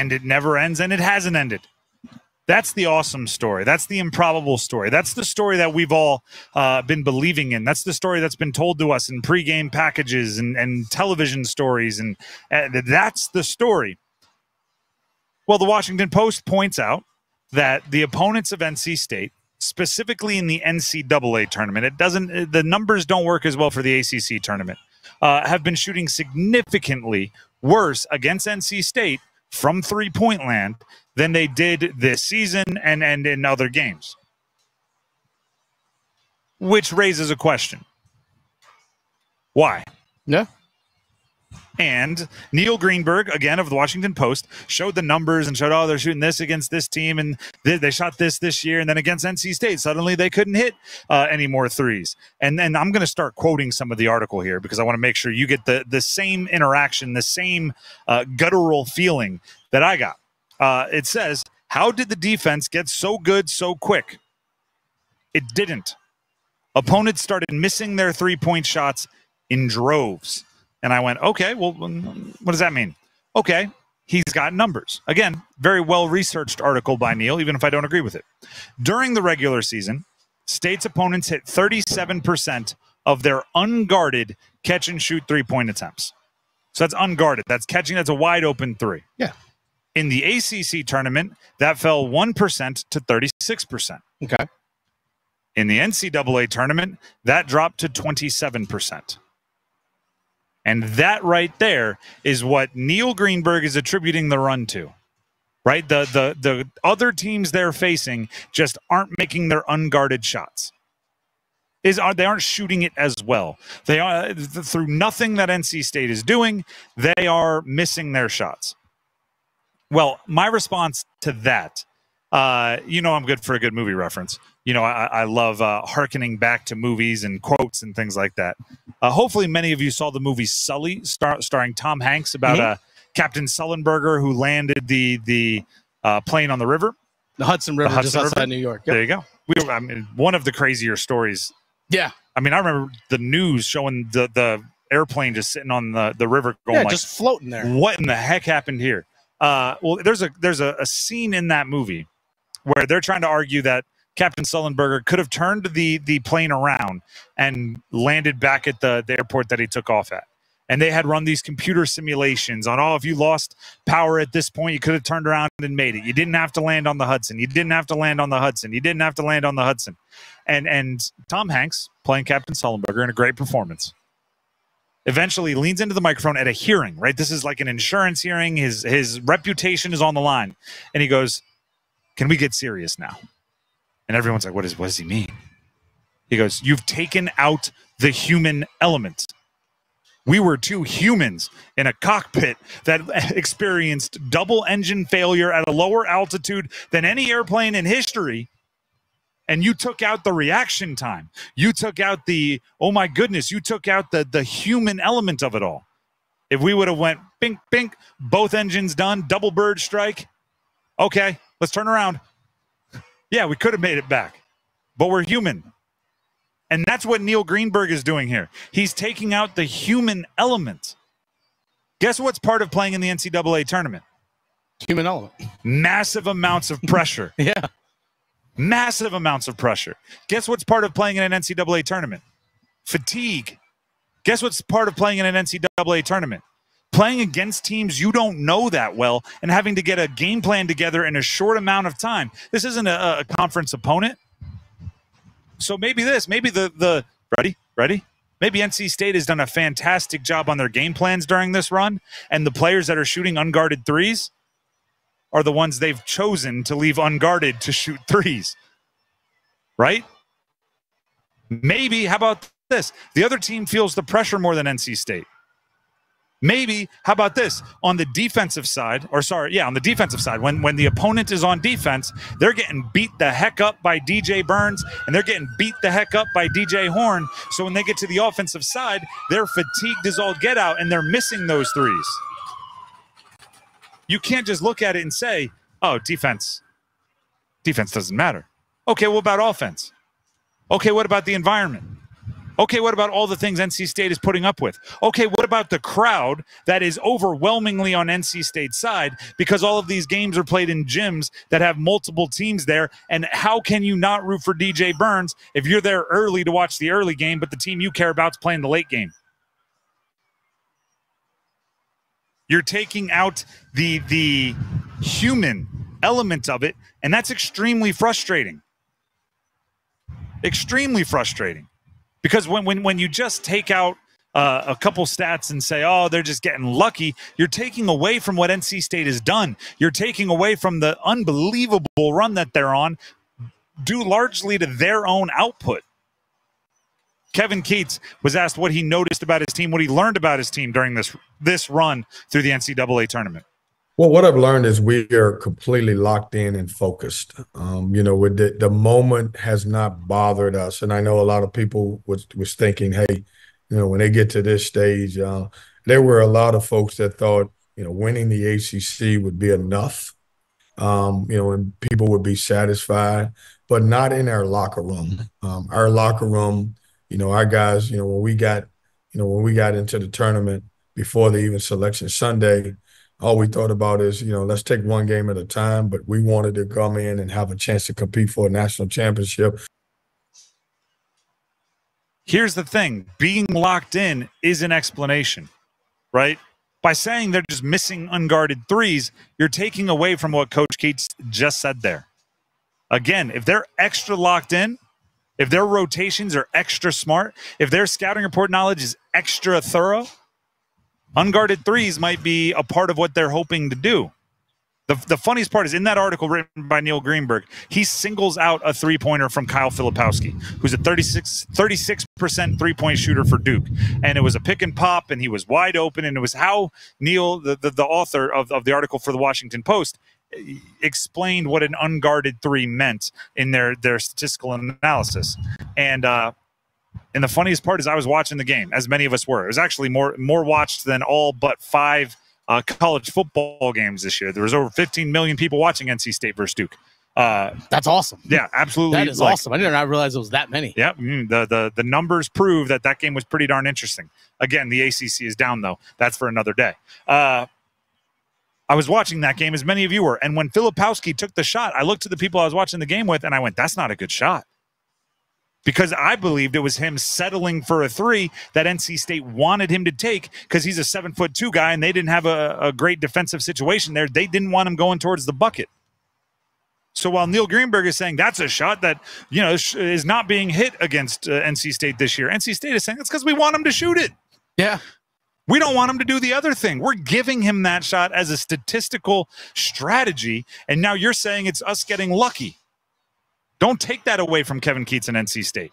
and it never ends, and it hasn't ended. That's the awesome story. That's the improbable story. That's the story that we've all been believing in. That's the story that's been told to us in pregame packages and television stories, and that's the story. Well, the Washington Post points out that the opponents of NC State, specifically in the NCAA tournament, the numbers don't work as well for the ACC tournament, have been shooting significantly worse against NC State from three-point land than they did this season and in other games. Which raises a question. Why? Yeah. And Neil Greenberg, again, of the Washington Post, showed the numbers and showed, oh, they're shooting this against this team, and they shot this year, and then against NC State, suddenly they couldn't hit any more threes. And then I'm going to start quoting some of the article here because I want to make sure you get the same interaction, the same guttural feeling that I got. It says, how did the defense get so good so quick? It didn't. Opponents started missing their three-point shots in droves. And I went, okay, well, what does that mean? Okay, he's got numbers. Again, very well-researched article by Neil, even if I don't agree with it. During the regular season, State's opponents hit 37% of their unguarded catch-and-shoot three-point attempts. So that's unguarded. That's catching. That's a wide-open three. Yeah. In the ACC tournament, that fell 1% to 36%. Okay. In the NCAA tournament, that dropped to 27%. And that right there is what Neil Greenberg is attributing the run to, right? The other teams they're facing just aren't making their unguarded shots. They aren't shooting it as well. They are, through nothing that NC State is doing, they are missing their shots. Well, my response to that, you know, I'm good for a good movie reference. You know, I love hearkening back to movies and quotes and things like that. Hopefully many of you saw the movie Sully, starring Tom Hanks, about Captain Sullenberger, who landed the plane on the river. The Hudson River, just outside New York. Yep. There you go. I mean, one of the crazier stories. Yeah. I mean, I remember the news showing the airplane just sitting on the river going, yeah, like, just floating there. What in the heck happened here? Well, there's a scene in that movie where they're trying to argue that Captain Sullenberger could have turned the plane around and landed back at the airport that he took off at. And they had run these computer simulations on, oh, if you lost power at this point, you could have turned around and made it. You didn't have to land on the Hudson. You didn't have to land on the Hudson. You didn't have to land on the Hudson. And Tom Hanks, playing Captain Sullenberger in a great performance, eventually leans into the microphone at a hearing, right? This is like an insurance hearing. His reputation is on the line. And he goes, can we get serious now? And everyone's like, what does he mean? He goes, you've taken out the human element. We were two humans in a cockpit that experienced double engine failure at a lower altitude than any airplane in history. And you took out the reaction time. You took out the, oh my goodness, you took out the human element of it all. If we would have went, bink, bink, both engines done, double bird strike. Okay, let's turn around. Yeah, we could have made it back, but we're human. And that's what Neil Greenberg is doing here. He's taking out the human element. Guess what's part of playing in the NCAA tournament? Human element. Massive amounts of pressure. Yeah. Massive amounts of pressure. Guess what's part of playing in an NCAA tournament? Fatigue. Guess what's part of playing in an NCAA tournament? Playing against teams you don't know that well and having to get a game plan together in a short amount of time. This isn't a conference opponent. So maybe this, maybe the ready? Maybe NC State has done a fantastic job on their game plans during this run, and the players that are shooting unguarded threes are the ones they've chosen to leave unguarded to shoot threes, right? Maybe, how about this? The other team feels the pressure more than NC State. Maybe, how about this? On the defensive side, on the defensive side, when the opponent is on defense, they're getting beat the heck up by DJ Burns, and they're getting beat the heck up by DJ Horn. So when they get to the offensive side, they're fatigued as all get out, and they're missing those threes. You can't just look at it and say, oh, defense. Defense doesn't matter. Okay, what about offense? Okay, what about the environment? Okay, what about all the things NC State is putting up with? Okay, what about the crowd that is overwhelmingly on NC State's side because all of these games are played in gyms that have multiple teams there? And how can you not root for DJ Burns if you're there early to watch the early game, but the team you care about is playing the late game? You're taking out the human element of it, and that's extremely frustrating. Extremely frustrating. Because when you just take out a couple stats and say, oh, they're just getting lucky, you're taking away from what NC State has done. You're taking away from the unbelievable run that they're on, due largely to their own output. Kevin Keats was asked what he noticed about his team, what he learned about his team during this run through the NCAA tournament. Well, what I've learned is we are completely locked in and focused. You know, with the moment has not bothered us. And I know a lot of people was thinking, hey, you know, when they get to this stage, there were a lot of folks that thought, you know, winning the ACC would be enough, you know, and people would be satisfied, but not in our locker room. Our locker room, you know, our guys, when we got into the tournament before the even selection Sunday, all we thought about is, you know, let's take one game at a time, but we wanted to come in and have a chance to compete for a national championship. Here's the thing. Being locked in is an explanation, right? By saying they're just missing unguarded threes, you're taking away from what Coach Keats just said there. Again, if they're extra locked in, if their rotations are extra smart, if their scouting report knowledge is extra thorough, unguarded threes might be a part of what they're hoping to do. The funniest part is in that article written by Neil Greenberg, he singles out a three-pointer from Kyle Filipowski, who's a 36% three-point shooter for Duke. And it was a pick and pop, and he was wide open, and it was how Neil, the author of the article for the Washington Post, explained what an unguarded three meant in their statistical analysis. And and the funniest part is I was watching the game, as many of us were. It was actually more watched than all but 5 college football games this year. There was over 15 million people watching NC State versus Duke. That's awesome. Yeah, absolutely. That is awesome. I did not realize it was that many. Yeah, the numbers prove that game was pretty darn interesting. Again, the ACC is down, though. That's for another day. I was watching that game, as many of you were. And when Filipowski took the shot, I looked to the people I was watching the game with, and I went, that's not a good shot. Because I believed it was him settling for a three that NC State wanted him to take because he's a 7'2" guy and they didn't have a great defensive situation there. They didn't want him going towards the bucket. So while Neil Greenberg is saying that's a shot that, you know, is not being hit against NC State this year, NC State is saying it's because we want him to shoot it. Yeah. We don't want him to do the other thing. We're giving him that shot as a statistical strategy. And now you're saying it's us getting lucky. Don't take that away from Kevin Keats and NC State.